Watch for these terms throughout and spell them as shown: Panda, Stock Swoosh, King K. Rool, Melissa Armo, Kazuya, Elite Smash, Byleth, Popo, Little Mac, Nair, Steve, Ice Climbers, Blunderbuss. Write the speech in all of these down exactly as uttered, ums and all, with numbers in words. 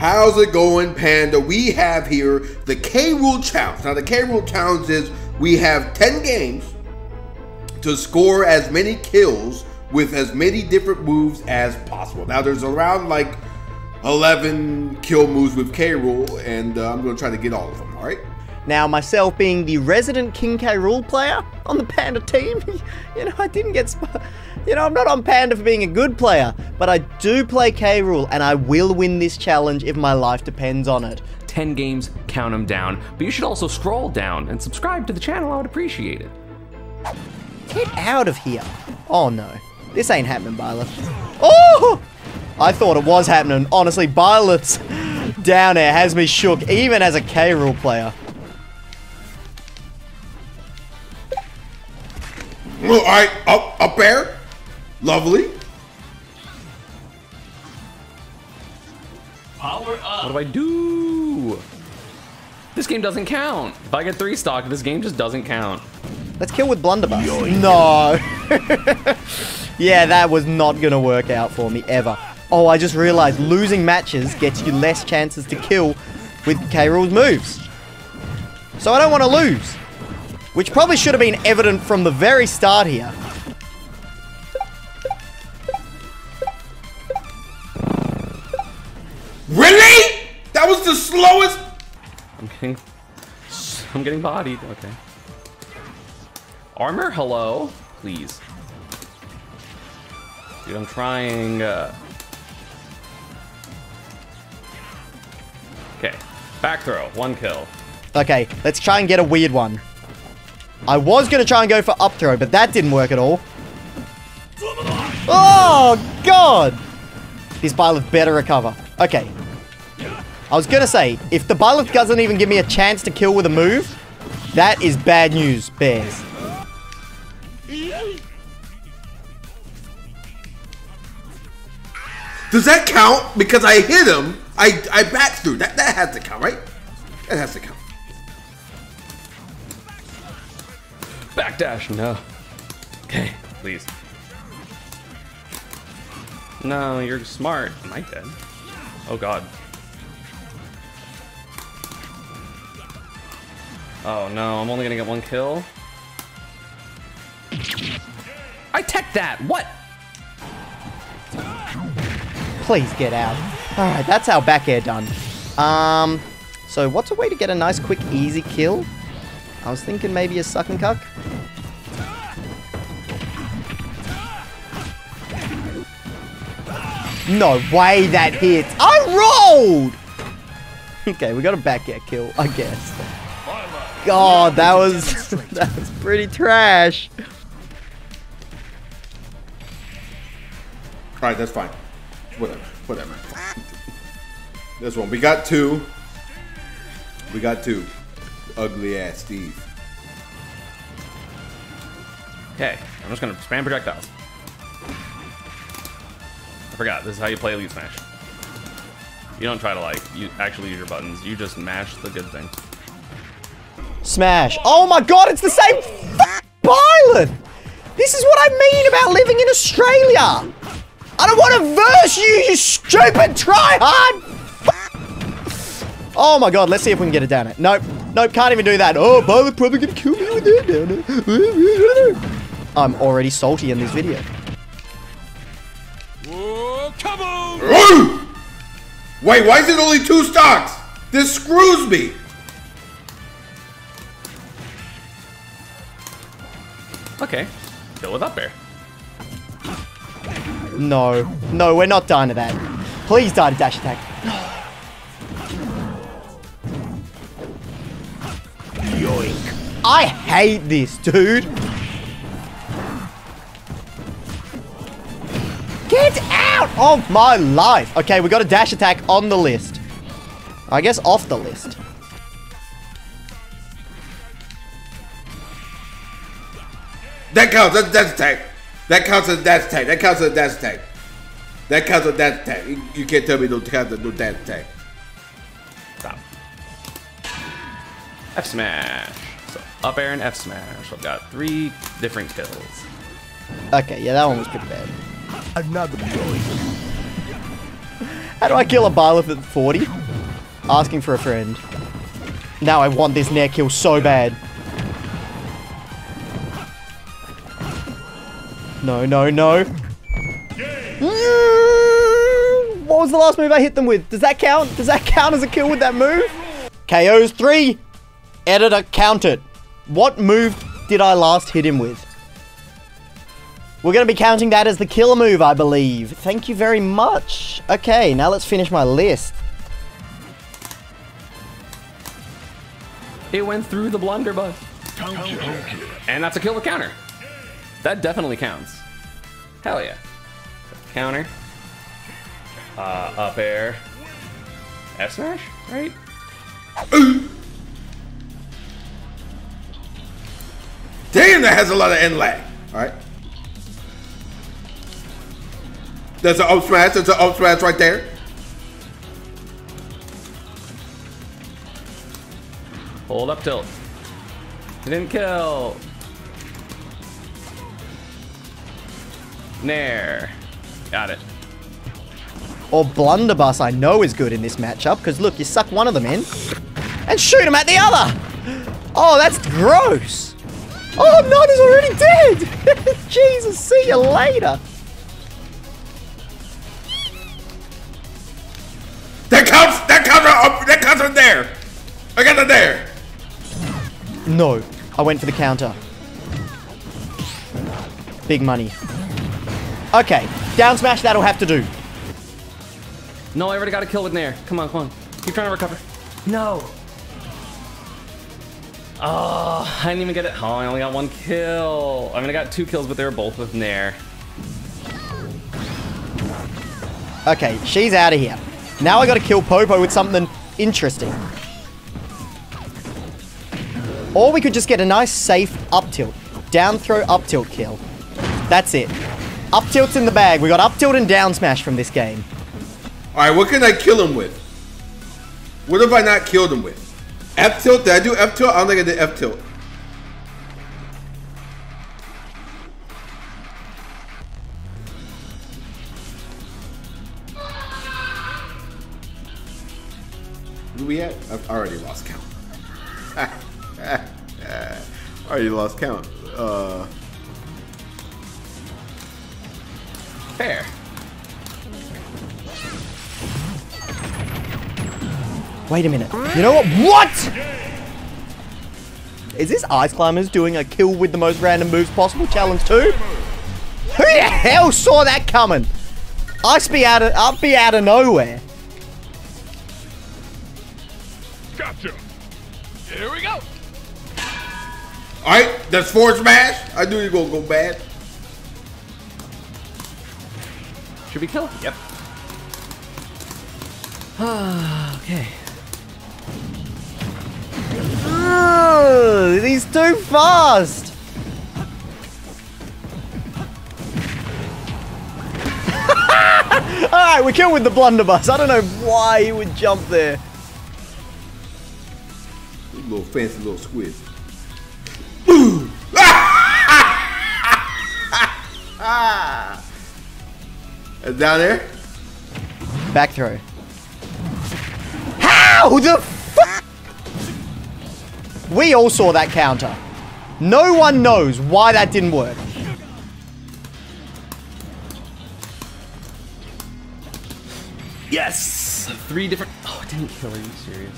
How's it going, Panda? We have here the K. Rool Challenge. Now, the K. Rool Challenge is we have ten games to score as many kills with as many different moves as possible. Now, there's around like eleven kill moves with K. Rool, and uh, I'm going to try to get all of them, all right? Now, myself being the resident King K. Rool player on the Panda team, you know, I didn't get... You know, I'm not on Panda for being a good player, but I do play K. Rool, and I will win this challenge if my life depends on it. ten games, count them down. But you should also scroll down and subscribe to the channel. I would appreciate it. Get out of here. Oh, no. This ain't happening, Byleth. Oh! I thought it was happening. Honestly, Byleth's down air has me shook, even as a K. Rool player. All right, up, up air. Lovely. Power up. What do I do? This game doesn't count. If I get three stock, this game just doesn't count. Let's kill with Blunderbuss. Yoink. No. Yeah, that was not gonna work out for me ever. Oh, I just realized losing matches gets you less chances to kill with K. Rool's moves. So I don't want to lose. Which probably should have been evident from the very start here. Really? That was the slowest. I'm getting, I'm getting bodied. Okay. Armor, hello, please. Dude, I'm trying. Uh... Okay, back throw, one kill. Okay, let's try and get a weird one. I was going to try and go for up throw, but that didn't work at all. Oh, God. This Byleth better recover. Okay. I was going to say, if the Byleth doesn't even give me a chance to kill with a move, that is bad news, Bears. Does that count? Because I hit him, I, I back through. That, that has to count, right? That has to count. Backdash, no. Okay, please. No, you're smart. Am I dead? Oh, God. Oh, no, I'm only gonna get one kill. I teched that! What? Please get out. Alright, that's our back air done. Um, so what's a way to get a nice, quick, easy kill? I was thinking maybe a suck and cuck. No way that hits. I rolled! Okay, we got a back air kill, I guess. God, that was that was pretty trash. Alright, that's fine. Whatever. Whatever. This one. We got two. We got two. Ugly ass Steve. Okay, I'm just gonna spam projectiles. I forgot, this is how you play Elite Smash. You don't try to like, you actually use your buttons, you just mash the good thing. Smash. Oh my God, it's the same f Byleth! This is what I mean about living in Australia! I don't wanna verse you, you stupid tryhard! Oh my God, let's see if we can get it down it. Nope. Nope, can't even do that. Oh, Byleth probably gonna kill me with that down. I'm already salty in this video. Whoa, come on. Wait, why is it only two stocks? This screws me. Okay, kill it up there. No, no, we're not dying to that. Please die to dash attack. Yoink. I hate this, dude. Get out of my life. Okay, we got a dash attack on the list. I guess off the list. That counts as dash attack. That counts as dash attack. That counts as dash attack. That counts as dash attack. You, you can't tell me no counts as no dash attack. F smash. So up air and F smash. I've got three different kills. Okay, yeah, that one was pretty bad. Another boy. How do I kill a Byleth at forty? Asking for a friend. Now I want this near kill so bad. No, no, no. What was the last move I hit them with? Does that count? Does that count as a kill with that move? K O's three. Editor, count it. What move did I last hit him with? We're going to be counting that as the killer move, I believe. Thank you very much. Okay, now let's finish my list. It went through the blunderbuss. And that's a kill with counter. That definitely counts. Hell yeah. Counter. Uh, up air. F smash, right? Damn, that has a lot of end lag. All right. There's an up smash. There's an up smash right there. Hold up tilt. It didn't kill. Nair. Got it. Or Blunderbuss, I know, is good in this matchup, because look, you suck one of them in and shoot him at the other. Oh, that's gross. Oh, no, he's already dead. Jesus, see you later. That comes, that comes up, that comes from there. I got it there. No, I went for the counter. Big money. Okay, down smash, that'll have to do. No, I already got a kill with Nair. Come on, come on. Keep trying to recover. No. Oh, I didn't even get it. Oh, I only got one kill. I mean, I got two kills, but they were both with Nair. Okay, she's out of here. Now I got to kill Popo with something interesting. Or we could just get a nice, safe up tilt. Down throw, up tilt kill. That's it. Up tilt's in the bag. We got up tilt and down smash from this game. Alright, what can I kill him with? What have I not killed him with? F tilt? Did I do F tilt? I don't think I did F tilt. Where we at? I've already lost count. already lost count. Uh... Fair. Wait a minute. You know what? What? Is this Ice Climbers doing a kill with the most random moves possible challenge too? Who the hell saw that coming? Ice be out of, I'll be out of nowhere. Gotcha. Here we go. Alright, that's forward smash. I knew you were gonna go bad. Should we kill? Yep. Okay. Ugh, he's too fast. Alright, we killed with the blunderbuss. I don't know why he would jump there. Little fancy little squid. Boom! That's down there. Back throw. How the fuck? We all saw that counter. No one knows why that didn't work. Yes! Three different... Oh, it didn't kill her. Are you serious?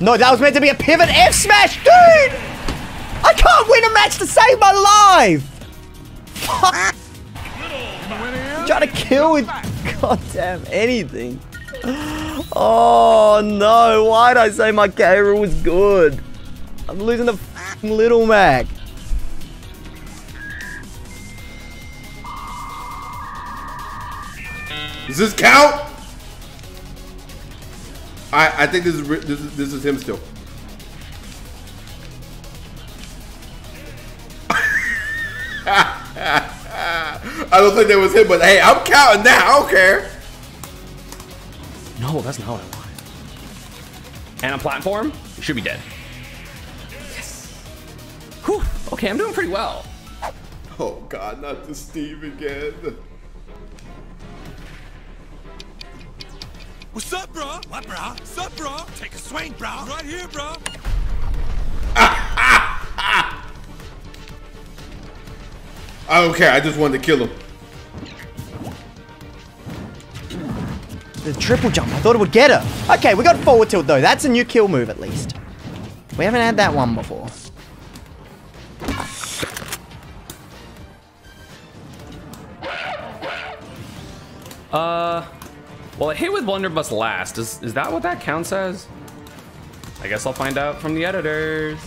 No, that was meant to be a pivot F smash, dude! I can't win a match to save my life! Fuck! Try to kill with goddamn anything. Oh no, why'd I say my K. Rool was good? I'm losing the fucking Little Mac. Does this count? I I think this is this is, this is him still. I don't think that was him, but hey, I'm counting now. I don't care. No, that's not what I want. And a platform? You should be dead. Yes. Whew. Okay, I'm doing pretty well. Oh god, not to Steve again. What's up, bro? What, bro? What's up, bro? Take a swing, bro. Right here, bro. I don't care. I just wanted to kill him. The triple jump. I thought it would get her. Okay, we got forward tilt though. That's a new kill move at least. We haven't had that one before. Uh, well, I hit with Blunderbuss last. Is, is that what that counts as? I guess I'll find out from the editors.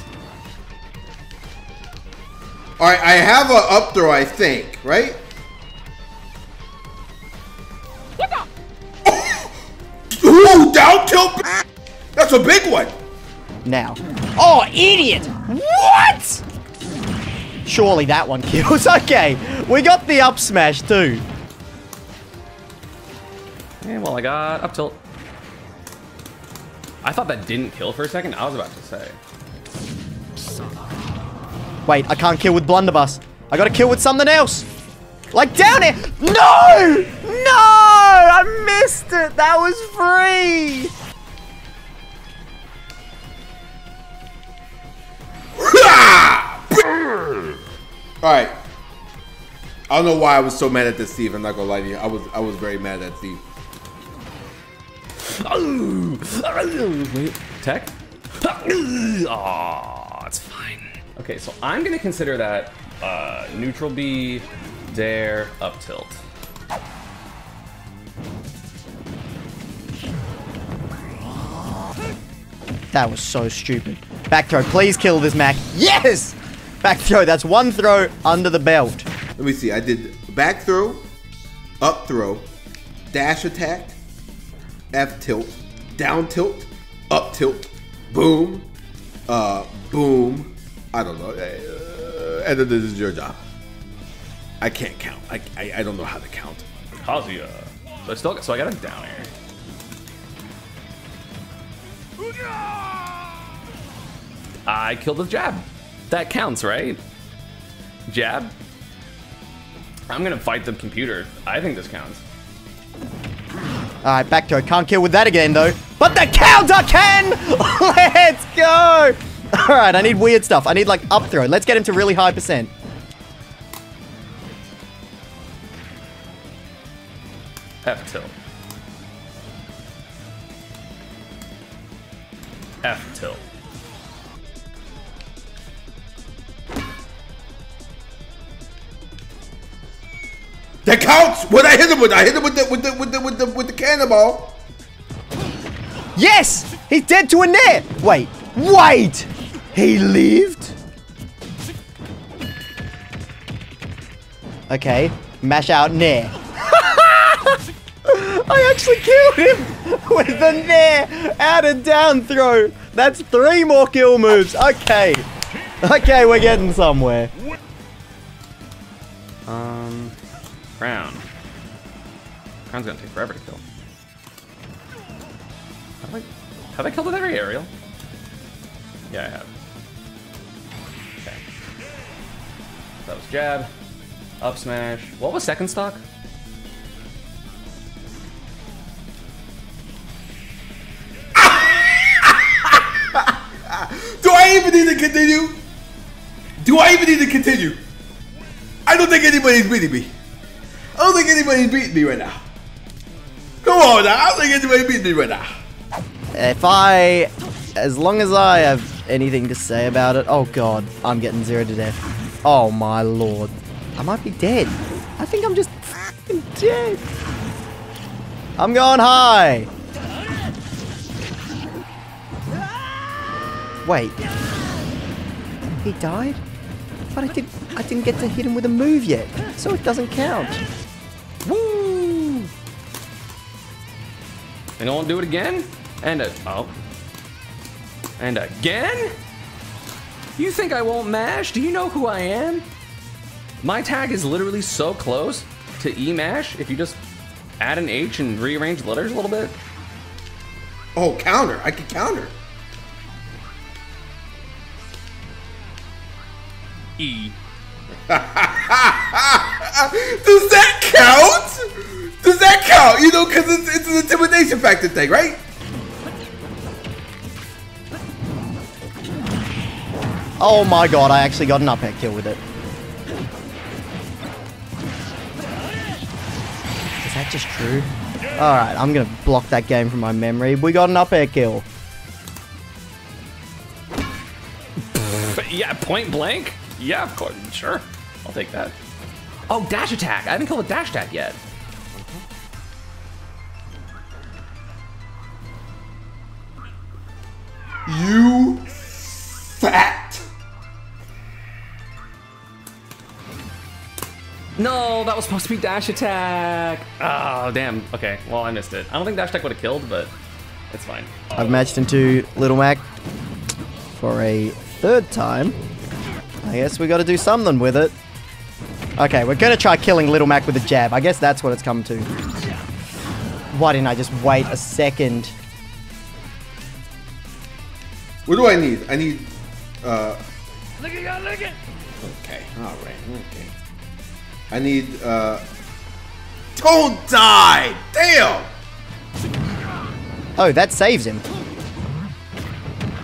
All right, I have a up throw, I think, right? Ooh, down tilt. That's a big one. Now. Oh, idiot. What? Surely that one kills. Okay, we got the up smash too. And well, I got up tilt. I thought that didn't kill for a second. I was about to say. Wait, I can't kill with Blunderbuss. I got to kill with something else. Like down here. No! No! I missed it! That was free! Alright. I don't know why I was so mad at this Steve, I'm not gonna lie to you. I was I was very mad at Steve. Wait, tech? Aw, oh, it's fine. Okay, so I'm gonna consider that uh, neutral B, dare, up tilt. That was so stupid. Back throw, please kill this Mac. Yes! Back throw, that's one throw under the belt. Let me see, I did back throw, up throw, dash attack, F tilt, down tilt, up tilt, boom, uh, boom, I don't know, uh, and then this is your job. I can't count, I, I, I don't know how to count. Kazuya. So I still got, so I got a down air. I killed with jab. That counts, right? Jab? I'm gonna fight the computer. I think this counts. Alright, back to it. Can't kill with that again, though. But the counter can! Let's go! Alright, I need weird stuff. I need, like, up throw. Let's get him to really high percent. F tilt. F tilt. That counts. What I hit him with, I hit him with the with the with the with the with the cannonball. Yes, he's dead to a net. Wait, wait, he lived. Okay, mash out nair. I actually killed him with the nair out of down throw. That's three more kill moves. Okay, okay, we're getting somewhere. Um. Crown. Crown's gonna take forever to kill. Have I, have I killed with every aerial? Yeah, I have. Okay. That was jab, up smash. What was second stock? Do I even need to continue? Do I even need to continue? I don't think anybody's beating me. I don't think anybody's beating me right now. Come on now, I don't think anybody's beating me right now. If I, as long as I have anything to say about it, oh god, I'm getting zero to death. Oh my lord. I might be dead. I think I'm just fucking dead. I'm going high. Wait. He died? But I, did, I didn't get to hit him with a move yet, so it doesn't count. Woo! And I won't do it again? And a, oh. And again? You think I won't mash? Do you know who I am? My tag is literally so close to E-mash if you just add an H and rearrange letters a little bit. Oh, counter. I can counter. E. Does that count? Does that count? You know, because it's, it's an intimidation factor thing, right? Oh my god, I actually got an up air kill with it. Is that just true? Alright, I'm going to block that game from my memory. We got an up air kill. Yeah, point blank? Yeah, of course. Sure. I'll take that. Oh, dash attack. I haven't killed a dash attack yet. You fat. No, that was supposed to be dash attack. Oh, damn. Okay, well, I missed it. I don't think dash attack would have killed, but it's fine. I've matched into Little Mac for a third time. I guess we got to do something with it. Okay, we're going to try killing Little Mac with a jab. I guess that's what it's come to. Why didn't I just wait a second? What do I need? I need... Uh... Look at y'all, look at... Okay, alright, okay. I need... Uh... Don't die! Damn! Oh, that saves him.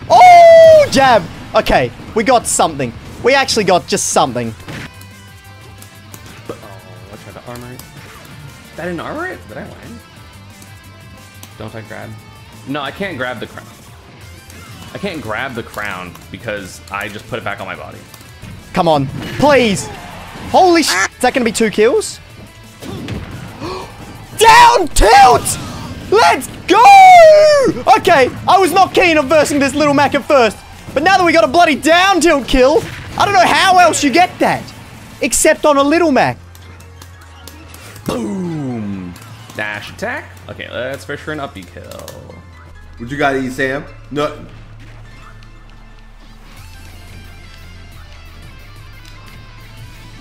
Oh, jab! Okay, we got something. We actually got just something. But, oh, I tried to armor it. That didn't armor it? Did I win? Don't I grab? No, I can't grab the crown. I can't grab the crown because I just put it back on my body. Come on, please. Holy sh**. Is that gonna be two kills? Down tilt! Let's go! Okay, I was not keen on versing this Little Mac at first. But now that we got a bloody down tilt kill, I don't know how else you get that. Except on a Little Mac. Boom. Dash attack. Okay, let's fish for an uppy kill. What you got to eat, Sam? Nothing.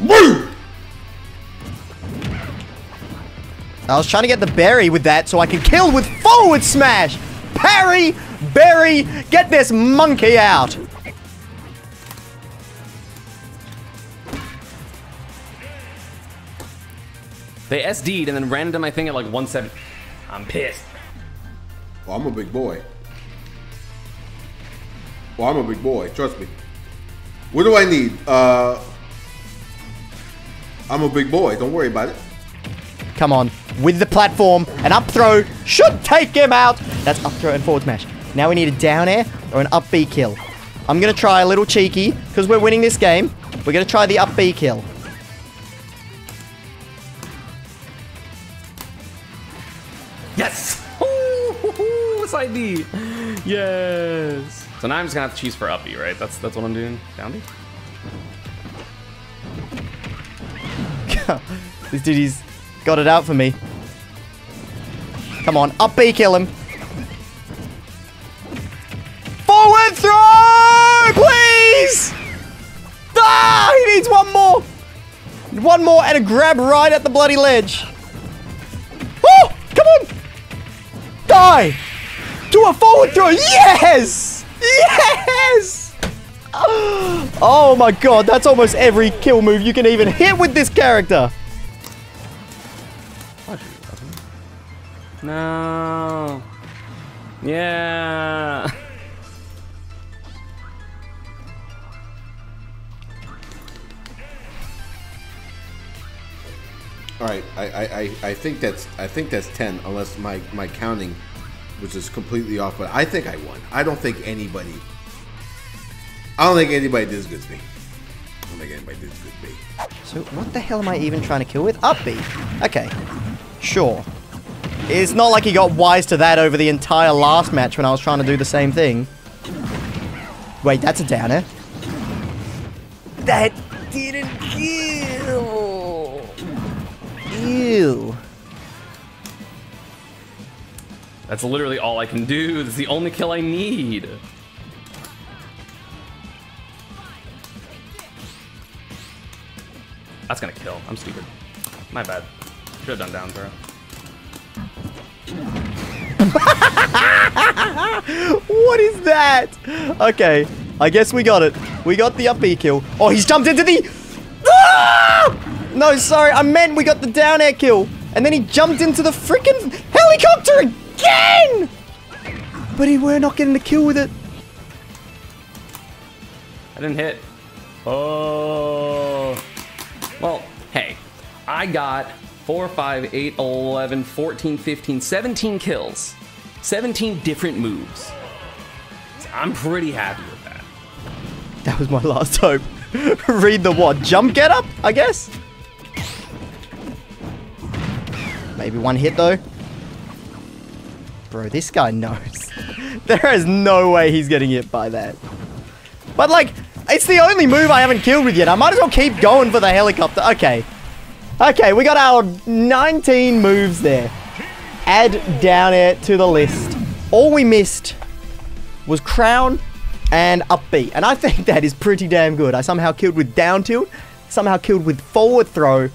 Woo! I was trying to get the berry with that so I could kill with forward smash. Parry. Berry, get this monkey out! They S D'd and then ran into my thing at like one seven. I'm pissed. Well, I'm a big boy. Well, I'm a big boy, trust me. What do I need? Uh, I'm a big boy, don't worry about it. Come on, with the platform, an up throw should take him out! That's up throw and forward smash. Now we need a down air or an up B kill. I'm going to try a little cheeky because we're winning this game. We're going to try the up B kill. Yes! Ooh, side B. Yes. So now I'm just going to have to choose for up B, right? That's that's what I'm doing. Down B? This dude, he's got it out for me. Come on, up B kill him. Throw, please! Ah, he needs one more. One more and a grab right at the bloody ledge. Oh, come on. Die. Do a forward throw. Yes! Yes! Oh my god, that's almost every kill move you can even hit with this character. No. Yeah. All right, I, I, I, I think that's I think that's ten, unless my my counting was just completely off. But I think I won. I don't think anybody. I don't think anybody did as good as me. I don't think anybody did as good as me. So what the hell am I even trying to kill with up B? Okay, sure. It's not like he got wise to that over the entire last match when I was trying to do the same thing. Wait, that's a downer. That didn't kill. Ew. That's literally all I can do. That's the only kill I need. That's gonna kill. I'm stupid. My bad. Should have done down throw. What is that? Okay. I guess we got it. We got the up B kill. Oh, he's jumped into the... Ah! No, sorry, I meant we got the down air kill. And then he jumped into the freaking helicopter again! But he were not getting the kill with it. I didn't hit. Oh. Well, hey. I got four, five, eight, eleven, fourteen, fifteen, seventeen kills. seventeen different moves. I'm pretty happy with that. That was my last hope. Read the what? Jump get up, I guess? Maybe one hit though. Bro, this guy knows. There is no way he's getting hit by that. But like, it's the only move I haven't killed with yet. I might as well keep going for the helicopter. Okay. Okay, we got our nineteen moves there. Add down air to the list. All we missed was crown and upbeat. And I think that is pretty damn good. I somehow killed with down tilt, somehow killed with forward throw,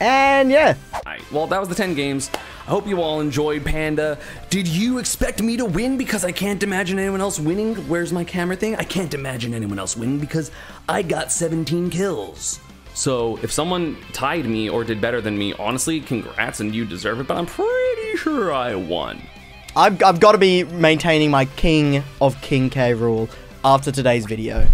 and yeah. All right, well, that was the ten games. I hope you all enjoyed Panda. Did you expect me to win because I can't imagine anyone else winning? Where's my camera thing? I can't imagine anyone else winning because I got seventeen kills. So if someone tied me or did better than me, honestly, congrats and you deserve it, but I'm pretty sure I won. I've, I've got to be maintaining my King of King K. Rool after today's video.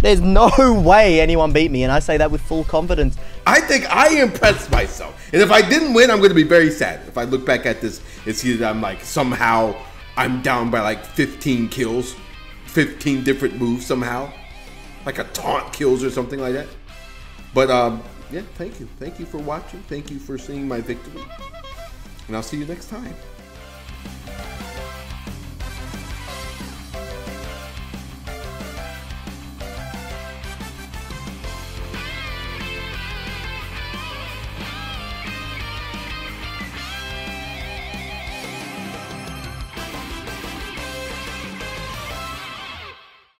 There's no way anyone beat me, and I say that with full confidence. I think I impressed myself, and if I didn't win, I'm going to be very sad. If I look back at this and see that I'm like, somehow I'm down by like fifteen kills, fifteen different moves somehow, like a taunt kills or something like that. But um, yeah, thank you. Thank you for watching. Thank you for seeing my victory. And I'll see you next time.